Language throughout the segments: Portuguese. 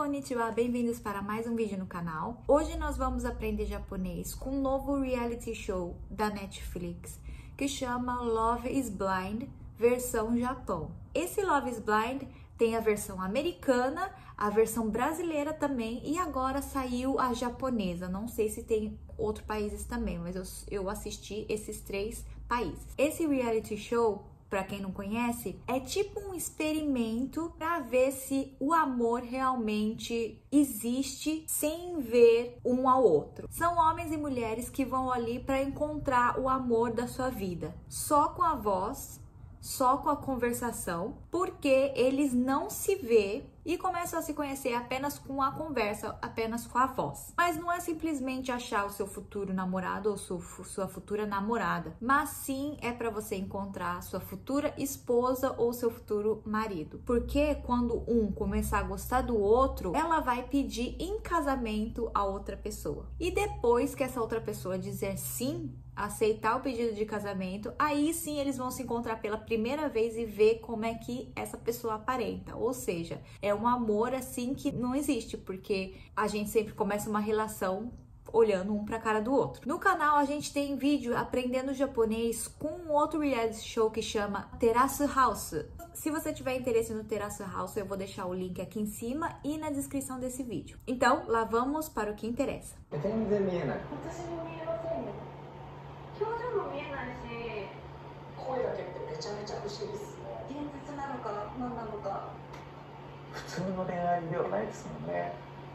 konnichiwa, bem-vindos para mais um vídeo no canal. Hoje nós vamos aprender japonês com um novo reality show da Netflix que chama Love is Blind, versão Japão. Esse Love is Blind tem a versão americana, a versão brasileira também e agora saiu a japonesa. Não sei se tem outros países também, mas eu assisti esses três países. Esse reality show, pra quem não conhece, é tipo um experimento pra ver se o amor realmente existe sem ver um ao outro. São homens e mulheres que vão ali pra encontrar o amor da sua vida, só com a voz, só com a conversação, porque eles não se vê e começam a se conhecer apenas com a conversa, apenas com a voz. Mas não é simplesmente achar o seu futuro namorado ou sua futura namorada, mas sim é para você encontrar sua futura esposa ou seu futuro marido. Porque quando um começar a gostar do outro, ela vai pedir em casamento a outra pessoa. E depois que essa outra pessoa dizer sim, aceitar o pedido de casamento, aí sim eles vão se encontrar pela primeira vez e ver como é que essa pessoa aparenta. Ou seja, é um amor assim que não existe, porque a gente sempre começa uma relação olhando um pra cara do outro. No canal a gente tem vídeo aprendendo japonês com outro reality show que chama Terrace House. Se você tiver interesse no Terrace House, eu vou deixar o link aqui em cima e na descrição desse vídeo. Então, lá vamos para o que interessa. Eu tenho que ver, né?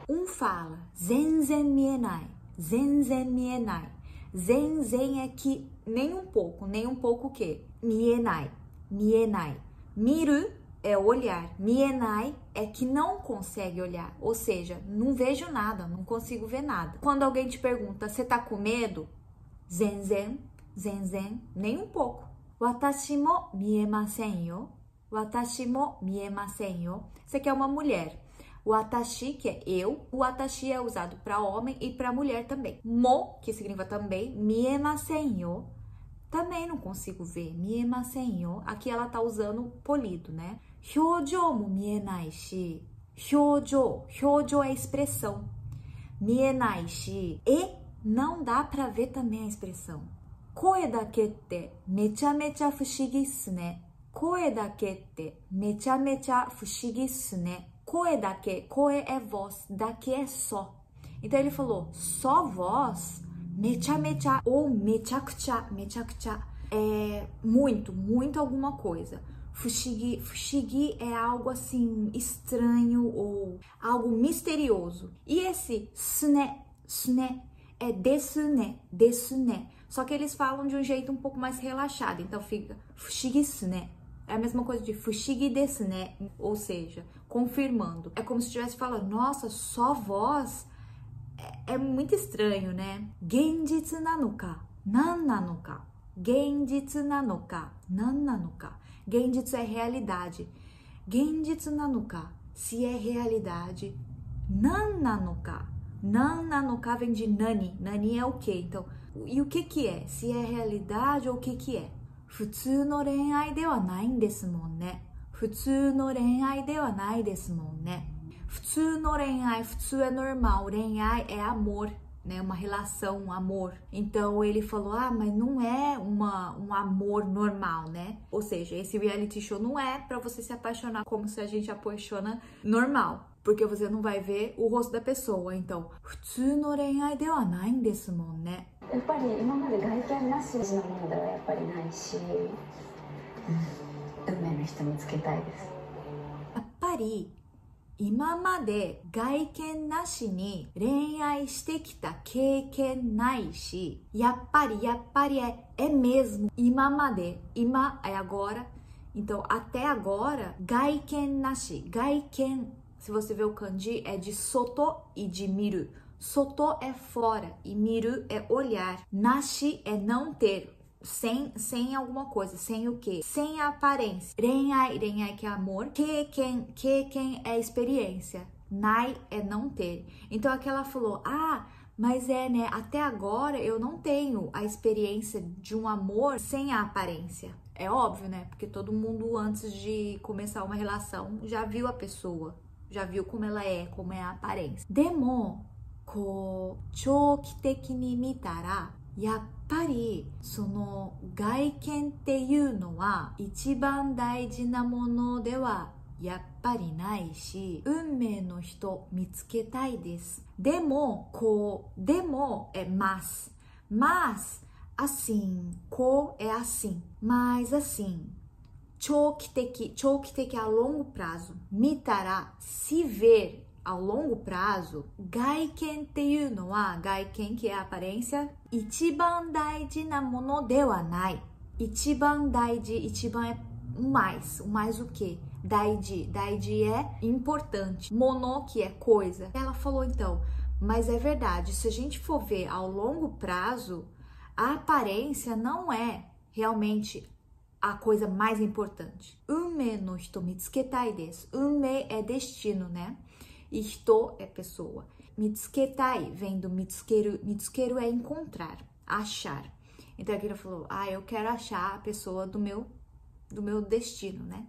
Um fala zenzen mienai, zenzen mienai. Zenzen é que nem um pouco o quê? Mienai, mienai. Miru é olhar, mienai é que não consegue olhar, ou seja, não vejo nada, não consigo ver nada. Quando alguém te pergunta, você tá com medo? Zenzen, zenzen, nem um pouco. Watashi mo miemasen yo. Watashi mo miemasen yo. Isso aqui é uma mulher. Watashi, que é eu. O watashi é usado para homem e para mulher também. Mo, que significa também. Miemasen yo. Também não consigo ver. Miemasen yo. Aqui ela tá usando polido, né? Hyōjō mo mienai shi. Hyōjō. Hyōjō é expressão. Mienai shi. E não dá para ver também a expressão. Koe dake te mecha mecha fushigi ssu ne. Koe dake te mecha mecha fushigi ssu ne. Koe dake, koe é voz, dake é só. Então ele falou, só voz, mecha mecha ou mechakucha é muito, muito alguma coisa. Fushigi, fushigi é algo assim estranho ou algo misterioso. E esse sune, sune é desune, desune. Só que eles falam de um jeito um pouco mais relaxado, então fica fushigi desu ne. É a mesma coisa de fushigi desu ne, ou seja, confirmando. É como se estivesse falando, nossa, só voz é muito estranho, né? Genjitsu nanoka, nan nanoka. Genjitsu nanoka, nan nanoka. Genjitsu é realidade. Genjitsu nanoka, se é realidade. Nan nanoka. Nan nanoka vem de nani. Nani é o quê? Então, e o que que é? Se é realidade ou o que que é? Futsu no renai dewa nai desu mon ne. Futsu no renai dewa nai desu mon ne. Futsu no renai, futsu é normal, renai é amor, né? Uma relação, um amor. Então ele falou, ah, mas não é um amor normal, né? Ou seja, esse reality show não é pra você se apaixonar como se a gente apaixona normal. Porque você não vai ver o rosto da pessoa, então. Futsu no renai dewa nai desu mon ne. Yappari, imamade gaiken nashi ni renai shite kita keiken nai shi. Yappari, yappari é mesmo. Imamade, ima é agora. Então, até agora, gaiken nashi, gaiken. Se você ver o kanji, é de soto e de miru. Soto é fora e miru é olhar. Nashi é não ter, sem alguma coisa, sem o quê? Sem a aparência. Renai, renai que é amor. Keiken é experiência. Nai é não ter. Então aqui ela falou, ah, mas é, né, até agora eu não tenho a experiência de um amor sem a aparência. É óbvio, né, porque todo mundo antes de começar uma relação já viu a pessoa. Já viu como é a aparência. Demo, ko chouki teki ni mitara, yappari sono gaiken teiu no wa ichiban daiji na mono de wa yappari nai shi, unmei no hito mitsuketai desu. Demo, ko, demo é mas. Mas, assim, ko é assim, mas assim. Chouki teki a longo prazo. Mitara, se ver a longo prazo. Gaiken teiu no wa, gaiken que é a aparência. Ichiban daiji na mono de wa nai. Ichiban daiji, ichiban é um mais. Um mais o quê? Daiji. Daiji é importante. Mono que é coisa. Ela falou então, mas é verdade, se a gente for ver ao longo prazo, a aparência não é realmente a coisa mais importante. Unmei no hito mitsuketai desu. Unmei é destino, né? Hito é pessoa. Mitsuketai vem do mitsukeru. Mitsukeru é encontrar, achar. Então aqui ele falou, ah, eu quero achar a pessoa do meu destino, né?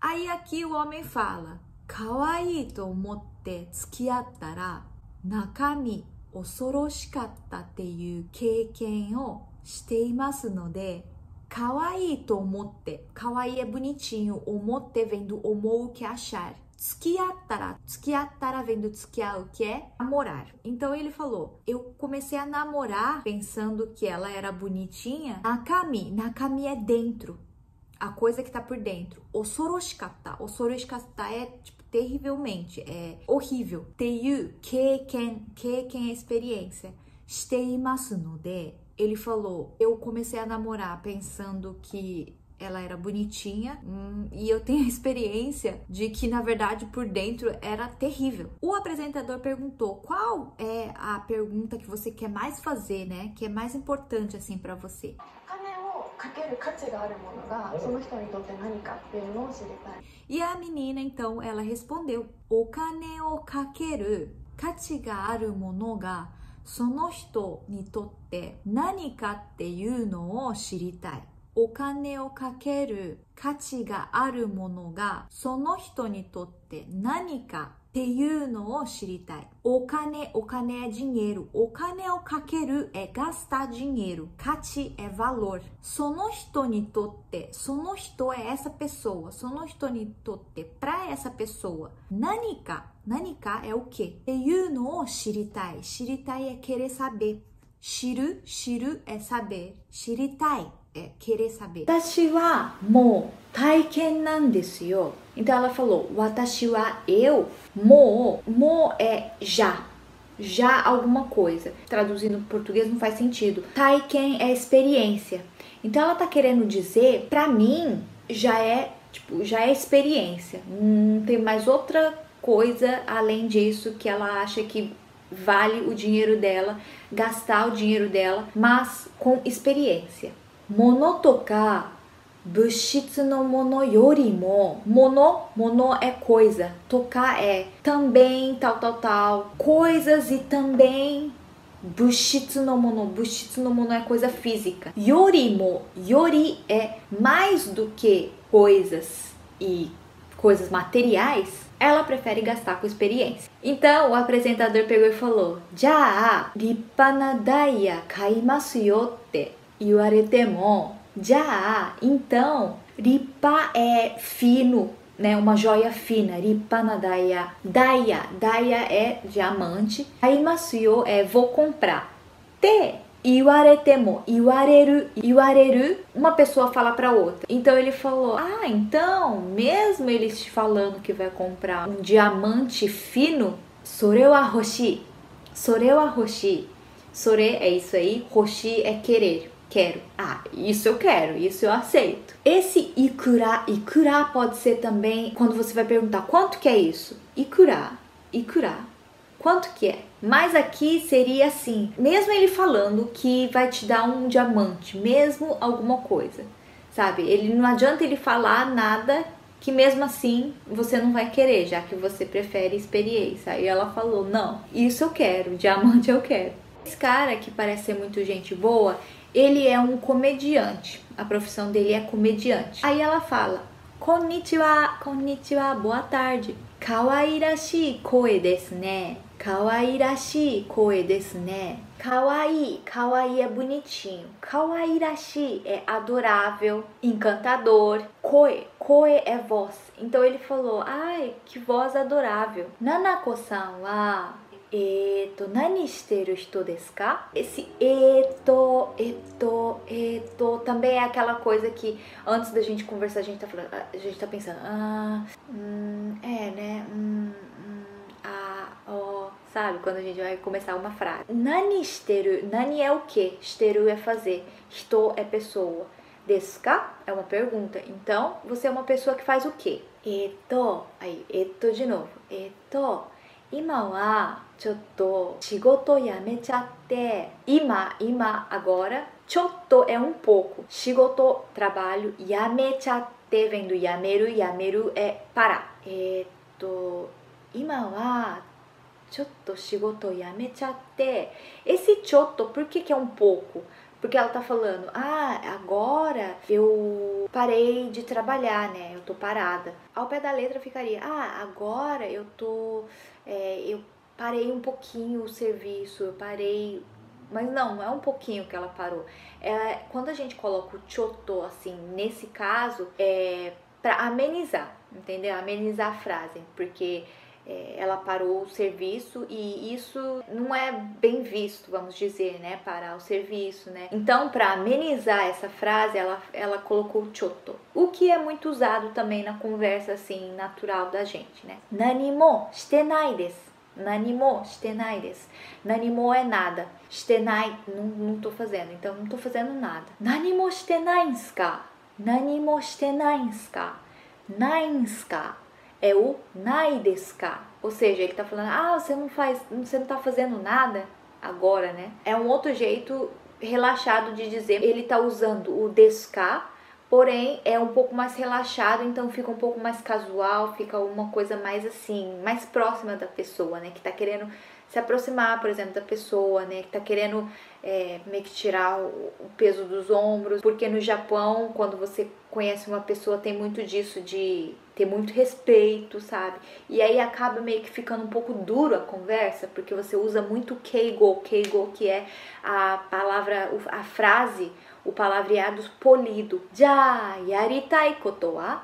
Aí aqui o homem fala, kawaii to omotte tsukiatta ra nakami osoroshikatta teiu keiken o shite imasu node, kawaii to omotte. Kawaii é bonitinho, omotte vem do omou, que é achar. Tsukiattara, tsukiattara vem do tsukiau, que é namorar. Então ele falou, eu comecei a namorar pensando que ela era bonitinha. Nakami, nakami é dentro, a coisa que tá por dentro. Osoroshikatta, osoroshikatta é tipo terrivelmente, é horrível. Teiu, keiken é experiência. Shite imasu node, ele falou, eu comecei a namorar pensando que ela era bonitinha, e eu tenho a experiência de que, na verdade, por dentro era terrível. O apresentador perguntou qual é a pergunta que você quer mais fazer, né? Que é mais importante, assim, pra você. E a menina, então, ela respondeu. Okane o kakeru kachi ga aru mono ga sono hito ni totte nani ka tteiu no o shiritai. Okane o kakeru kachi ga aru mono ga sono hito ni totte nani ka tteiu no o shiritai. Okane, okane é dinheiro. Okane o kakeru é gastar dinheiro. Kachi é valor. Sono hito ni totte, sono hito é essa pessoa. Sono hito ni totte, pra essa pessoa. Nani ka, nani ka é o que? Tteiu no o shiritai. Shiritai é querer saber. Shiru, shiru é saber. Shiritai é querer saber. Watashi wa mou taiken nan desu yo. Então ela falou, watashi wa eu, mou, mou é já, já alguma coisa. Traduzindo para o português não faz sentido. Taiken é experiência. Então ela tá querendo dizer, pra mim, já é experiência. Não tem mais outra coisa além disso que ela acha que vale o dinheiro dela, gastar o dinheiro dela, mas com experiência. Mono toka bushitsu no mono yorimo. Mono, mono é coisa. Toka é também tal, tal, tal. Coisas e também bushitsu no mono. Bushitsu no mono é coisa física. Yorimo, yori é mais do que coisas e coisas materiais. Ela prefere gastar com experiência. Então o apresentador pegou e falou: "Já, rippana daiya kaimasu yo te iwaretemo." Já, então, rippa é fino, né? Uma joia fina. Rippana daiya. Daiya, daiya é diamante. Kaimasu yo é vou comprar. Te iwaretemo, iwareru, iwareru, uma pessoa fala pra outra. Então ele falou, ah, então, mesmo eles te falando que vai comprar um diamante fino, sore wa hoshi, sore wa hoshi, sore é isso aí, hoshi é querer, quero. Ah, isso eu quero, isso eu aceito. Esse ikura, ikura pode ser também quando você vai perguntar quanto que é isso? Ikura, ikura. Quanto que é? Mas aqui seria assim, mesmo ele falando que vai te dar um diamante, mesmo alguma coisa, sabe? Ele não adianta ele falar nada que mesmo assim você não vai querer, já que você prefere experiência. E ela falou, não, isso eu quero, diamante eu quero. Esse cara que parece ser muito gente boa, Ele é um comediante, a profissão dele é comediante. Aí ela fala, konnichiwa, konnichiwa, boa tarde. Kawairashii koe desu ne. Kawairashii koe desu ne. Kawaii, kawaii é bonitinho. Kawairashii é adorável, encantador. Koe, koe é voz. Então ele falou, ai, que voz adorável. Nanako-san wa nani shiteru hito desu ka? Esse também é aquela coisa que antes da gente conversar, a gente tá pensando, é, né? Sabe? Quando a gente vai começar uma frase. Nani shiteru, nani é o que? Shiteru é fazer, hito é pessoa. Desu ka? É uma pergunta. Então, você é uma pessoa que faz o que? Aí, de novo. Ima wa chotto shigoto yamechatte. Ima, agora. Chotto é um pouco. Shigoto, trabalho. Yamechatte vem do yameru. Yameru é parar. Ima wa chotto shigoto yamechatte. Esse chotto, por que que é um pouco? Porque ela tá falando, ah, agora eu parei de trabalhar, né? Eu tô parada. Ao pé da letra ficaria, ah, agora eu tô... eu parei um pouquinho o serviço, eu parei... Mas não, não é um pouquinho que ela parou. É, quando a gente coloca o chotto, assim, nesse caso, é pra amenizar, entendeu? Amenizar a frase, porque... ela parou o serviço e isso não é bem visto, vamos dizer, né? Parar o serviço, né? Então, para amenizar essa frase, ela colocou o chotto. O que é muito usado também na conversa, assim, natural da gente, né? Nanimo shitenai desu. Nanimo shitenai desu. Nanimo é nada. Shitenai, não tô fazendo, então não tô fazendo nada. Nanimo shitenai desu ka. Nanimo shitenai desu ka. Nai desu ka. É o nai desu ka, ou seja, ele tá falando, ah, você não tá fazendo nada agora, né? É um outro jeito relaxado de dizer, ele tá usando o desu ka, porém é um pouco mais relaxado, então fica um pouco mais casual, fica uma coisa mais assim, mais próxima da pessoa, né? Que tá querendo se aproximar, por exemplo, da pessoa, né? Que tá querendo meio que tirar o peso dos ombros, porque no Japão, quando você conhece uma pessoa, tem muito disso de ter muito respeito, sabe? E aí acaba meio que ficando um pouco duro a conversa, porque você usa muito keigo, keigo que é a palavra, a frase, o palavreado polido. Já yaritai koto wa?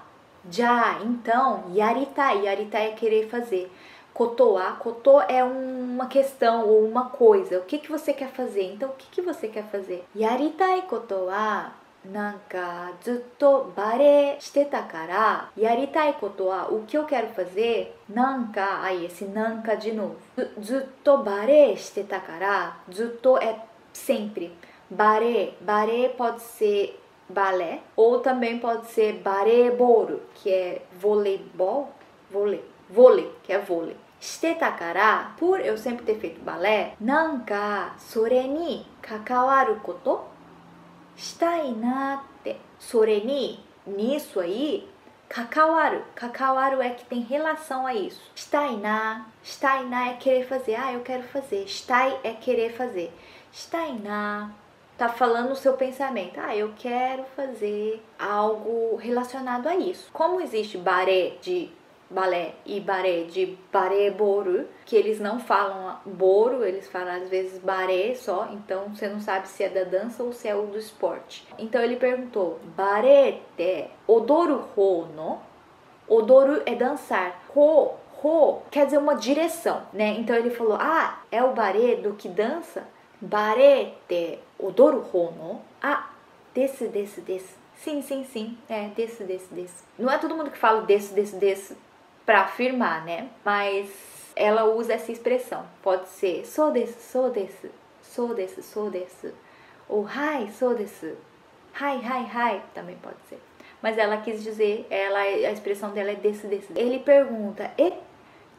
Já, então, yaritai, yaritai é querer fazer. Koto wa, koto é uma questão ou uma coisa, o que que você quer fazer? Então, o que que você quer fazer? Yaritai koto wa nanka zutto bare shite ta kara. Yaritai koto wa, o que eu quero fazer? Nanka, aí esse nanka de novo. Zutto bare shite ta kara. Zutto é sempre. Bare, bare pode ser balé ou também pode ser bareboru, que é voleibol, vôlei, que é vôlei. Shite ta kara, por eu sempre ter feito balé, nanka sore ni kakawaru koto shitai natte. Sore ni, nisso aí, kakawaru. Kakawaru é que tem relação a isso. Shitai na, shitai na é querer fazer. Ah, eu quero fazer. Shitai é querer fazer. Shitai na, tá falando o seu pensamento. Ah, eu quero fazer algo relacionado a isso. Como existe bare de balé e baré de bareboru, que eles não falam boru, eles falam às vezes baré só, então você não sabe se é da dança ou se é o do esporte. Então ele perguntou, barete odoru ho no? Odoru é dançar, ho, ho quer dizer uma direção, né? Então ele falou, ah, é o baré do que dança? Barete odoru ho no? Ah, desse. Sim, é desse. Não é todo mundo que fala desse. Pra afirmar, né? Mas ela usa essa expressão. Pode ser sou desse. Ou hai, sou desse. Hai. Também pode ser. Mas ela quis dizer, a expressão dela é desse. Ele pergunta,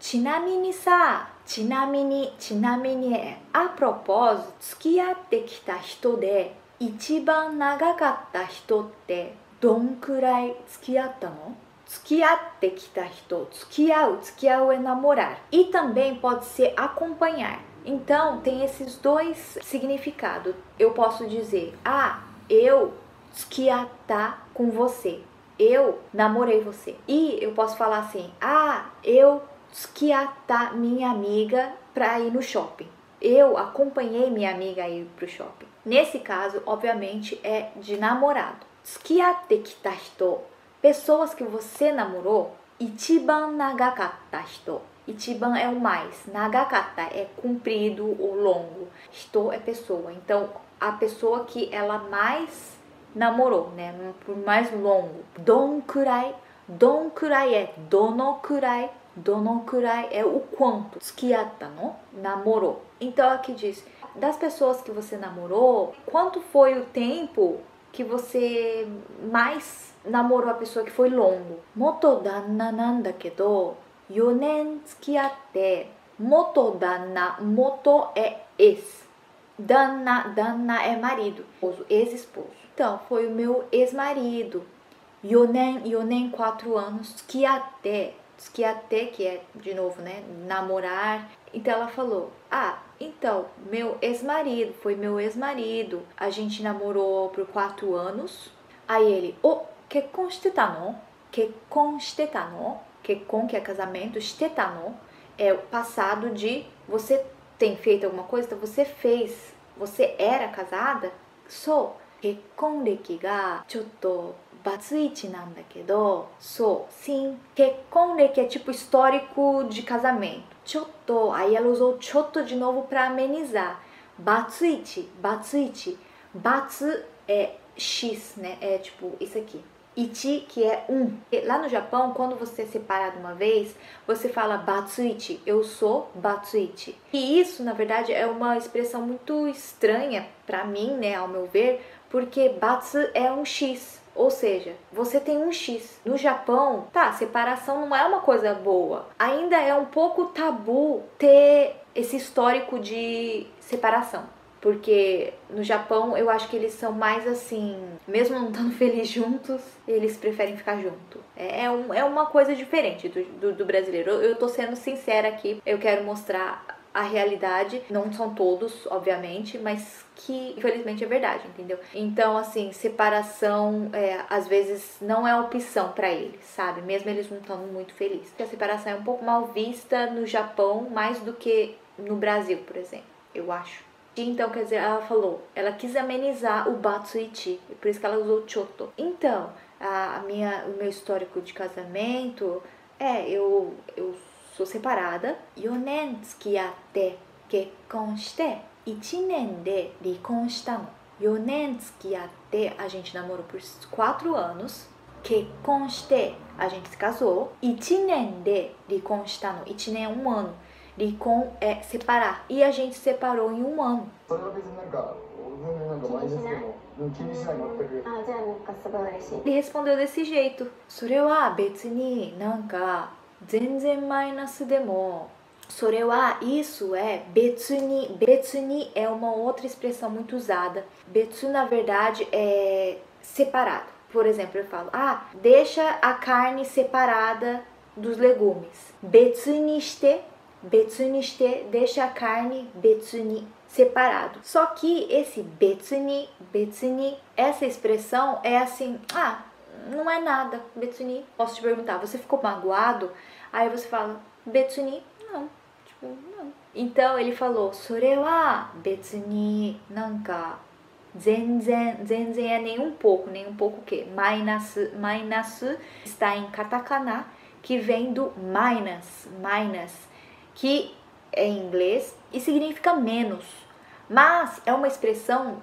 chinamini sa. Chinamini é a propósito, tsukiyatte kita hito de ichiban nagakatta hito te donkurai tsukiyatta no? Tsukiyatte kita hito, tsukiyau é namorar. E também pode ser acompanhar. Então, tem esses dois significados. Eu posso dizer, ah, eu skiatá com você. Eu namorei você. E eu posso falar assim, ah, eu skiatá minha amiga pra ir no shopping. Eu acompanhei minha amiga a ir pro shopping. Nesse caso, obviamente, é de namorado. Tsukiyatte kita hito, pessoas que você namorou, ichiban nagakatta hito. Ichiban é o mais, nagakatta é comprido ou longo. Hito é pessoa, então a pessoa que ela mais namorou, né? Por mais longo. Donkurai é donokurai. Donokurai é o quanto. Tsukiyatta no, namorou. Então aqui diz, das pessoas que você namorou, quanto foi o tempo que você mais namorou a pessoa que foi longo? Motodanna nanda kedo, yonen tsukiyatte. Motodanna, moto é ex. Danna é marido, ex-esposo. Então, foi o meu ex-marido. Yonen, 4 anos, tsukiyatte. Tsukiyatte, que é, de novo, né, namorar. Então ela falou, ah, então, meu ex-marido, foi meu ex-marido. A gente namorou por 4 anos. Aí ele, oh, kekkon shiteta no? Kekkon shiteta no? Kekkon, que é casamento, shiteta no? É o passado de você tem feito alguma coisa, então você fez. Você era casada? So, kekkon reki ga chotto batsuichi nanda kedo. So, sim. Kekkon reki é tipo histórico de casamento. Chotto, aí ela usou chotto de novo para amenizar. Batsuichi. Batsu é x, né? É tipo isso aqui. Ichi, que é 1. Lá no Japão, quando você é separado uma vez, você fala batsuichi, eu sou batsuichi. E isso, na verdade, é uma expressão muito estranha para mim, né? Ao meu ver, porque batsu é um x. Ou seja, você tem um X. No Japão, tá, separação não é uma coisa boa. Ainda é um pouco tabu ter esse histórico de separação. Porque no Japão, eu acho que eles são mais assim, mesmo não estando felizes juntos, eles preferem ficar junto. É uma coisa diferente do brasileiro. Eu tô sendo sincera aqui, eu quero mostrar a realidade, não são todos, obviamente, mas que infelizmente é verdade, entendeu? Então, assim, separação às vezes não é opção pra eles, sabe? Mesmo eles não estão muito felizes. A separação é um pouco mal vista no Japão, mais do que no Brasil, por exemplo, eu acho. Então, quer dizer, ela falou, ela quis amenizar o batsuichi, por isso que ela usou chotto. Então, o meu histórico de casamento é, eu sou separada. 4年 tsukiyatte kekkon shite, 1年 de rikon shita no. 4年 tsukiyatte, a gente namorou por 4 anos. Kekkon shite, a gente se casou. 1年 de rikon shita no. 1年 é 1 ano. Rikon é separar. E a gente separou em 1 ano. Ele respondeu desse jeito. Sore wa betsu ni nanka zenzen mainasu demo. Sore wa, isso é betsu ni. Betsu ni é uma outra expressão muito usada. Betsu, na verdade, é separado. Por exemplo, eu falo, ah, deixa a carne separada dos legumes. Betsu ni shite, deixa a carne betsu ni, separado. Só que esse betsu ni, essa expressão é assim, ah, não é nada, betsu ni. Posso te perguntar, você ficou magoado? Aí você fala, betsu ni, não. Tipo, não. Então ele falou, sore wa betsu ni nanka zenzen. Zenzen é nem um pouco o quê? Mainasu. Mainasu está em katakana, que vem do minus, que é em inglês e significa menos. Mas é uma expressão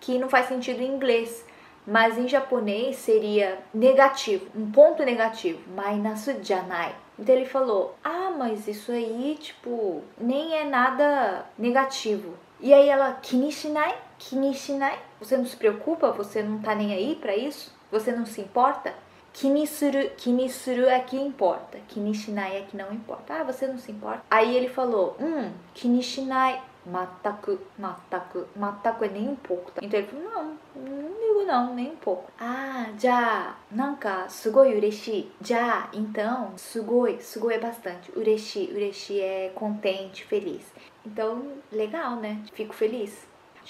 que não faz sentido em inglês. Mas em japonês seria negativo, um ponto negativo. Mainasu janai. Então ele falou, ah, mas isso aí, tipo, nem é nada negativo. E aí ela, kinishinai, kinishinai. Você não se preocupa? Você não tá nem aí pra isso? Você não se importa? Kinisuru, kinisuru é que importa. Kinishinai é que não importa. Ah, você não se importa. Aí ele falou, kinishinai Mataku, mataku, mataku é nem um pouco, tá? Então ele falou, não, não ligo não, nem um pouco. Ah, já, nanka, sugoi ureshi. Já, então, sugoi, sugoi é bastante. Ureshi, ureshi é contente, feliz. Então, legal, né? Fico feliz.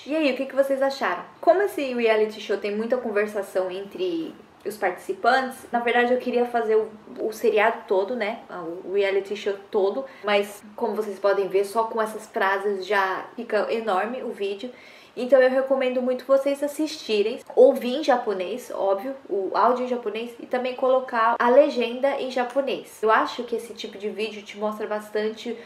E aí, o que vocês acharam? Como esse reality show tem muita conversação entre os participantes, na verdade eu queria fazer o seriado todo, né, o reality show todo, mas como vocês podem ver, só com essas frases já fica enorme o vídeo. Então eu recomendo muito vocês assistirem, ouvir em japonês, óbvio, o áudio em japonês, e também colocar a legenda em japonês. Eu acho que esse tipo de vídeo te mostra bastante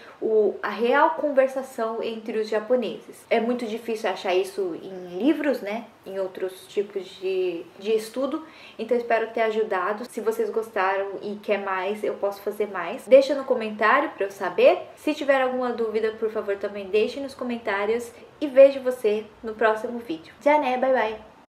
a real conversação entre os japoneses. É muito difícil achar isso em livros, né? Em outros tipos de estudo. Então espero ter ajudado. Se vocês gostaram e quer mais, eu posso fazer mais. Deixa no comentário para eu saber. Se tiver alguma dúvida, por favor, também deixe nos comentários. E vejo você no próximo vídeo. Já né, bye bye!